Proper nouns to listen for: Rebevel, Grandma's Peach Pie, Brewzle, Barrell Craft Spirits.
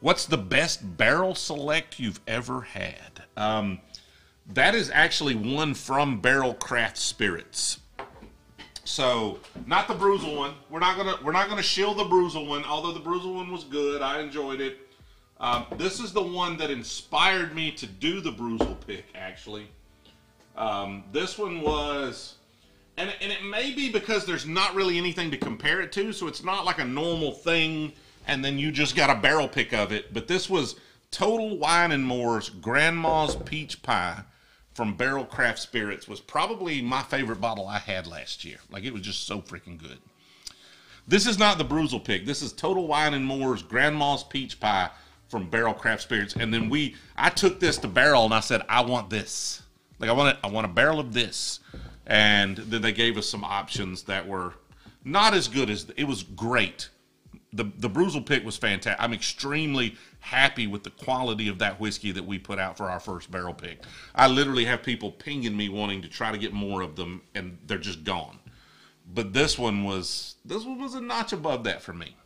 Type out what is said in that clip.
What's the best barrel select you've ever had? That is actually one from Barrell Craft Spirits. So, not the Brewzle one. We're not gonna shill the Brewzle one, although the Brewzle one was good. I enjoyed it. This is the one that inspired me to do the Brewzle pick, actually. This one was, and it may be because there's not really anything to compare it to, so it's not like a normal thing, and then you just got a barrel pick of it. But this was Total Wine and More's Grandma's Peach Pie from Barrell Craft Spirits. Was probably my favorite bottle I had last year. Like, it was just so freaking good. This is not the Brewzle pick. This is Total Wine and More's Grandma's Peach Pie from Barrell Craft Spirits. And then I took this to Barrell and I said, I want this. Like, I want a barrel of this. And then they gave us some options that were not as good as, it was great. The Brewzle pick was fantastic. I'm extremely happy with the quality of that whiskey that we put out for our first barrel pick. I literally have people pinging me wanting to try to get more of them, and they're just gone. But this one was a notch above that for me.